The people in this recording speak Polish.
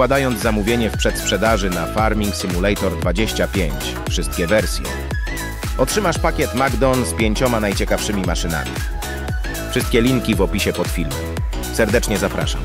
składając zamówienie w przedsprzedaży na Farming Simulator 25, wszystkie wersje. Otrzymasz pakiet McDon z 5 najciekawszymi maszynami. Wszystkie linki w opisie pod filmem. Serdecznie zapraszam.